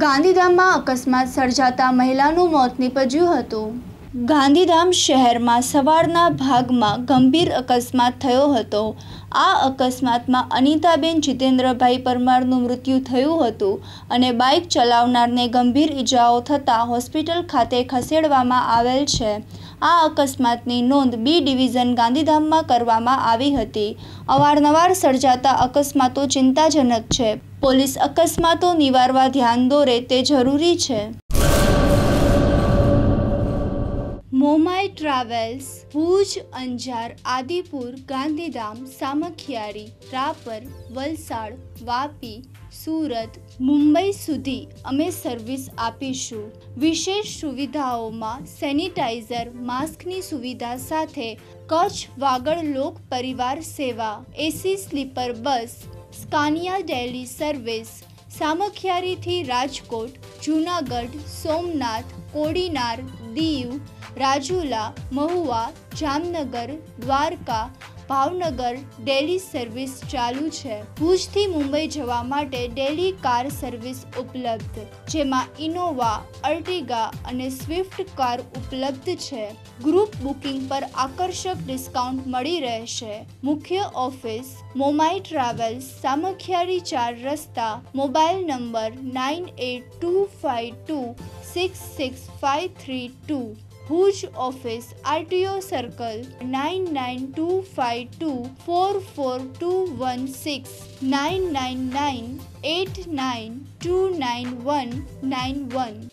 ગાંધીધામમાં અકસ્માત સર્જાતા મહિલાનું મોત નિપજ્યું હતું। ગાંધીધામ શહેરમાં સવારના ભાગમાં ગંભીર અકસ્માત થયો હતો। આ અકસ્માતમાં અનિતાબેન જીતેન્દ્ર ભાઈ પરમારનું મૃત્યુ થયું હતું અને બાઇક ચલાવનારને ગંભીર ઈજાઓ થતાં હોસ્પિટલ ખાતે ખસેડવામાં આવેલ છે। આ અકસ્માતની નોંધ બી ડિવિઝન ગાંધીધામમાં કરવામાં આવી હતી। અવારનવાર સર્જાતા અકસ્માતો ચિંતાજનક છે। पुलिस अकस्मातों निवारवा ध्यान दौरे ते जरूरी है। मोमाई ट्रावल्स भूज अंजार आदिपुर गांधीधाम सामखियारी रापर वलसाड वापी सूरत मुंबई सुधी अमे सर्विस आपीशू। विशेष सुविधाओं में सैनिटाइजर मास्कनी सुविधा साथे कच्छ वागड़ लोक परिवार सेवा AC sleeper bus स्कानिया daily service Samakhiyari थी राजकोट जुनागढ़ सोमनाथ कोडीनार दीव राजूला महुआ जमनगर द्वारका भावनगर डेली सर्विस चालू है। भूज थी मुंबई जवा माटे डेली कार सर्विस उपलब्ध जेमा इनोवा अर्टिगा अने स्विफ्ट कार उपलब्ध है। ग्रुप बुकिंग पर आकर्षक डिस्काउंट मळी रहेशे। मुख्य ऑफिस मोमाई ट्रावल्स सामखियारी 4 रस्ता mobile number 9825266532। Bhuj office RTO circle 9925244216 9998929191।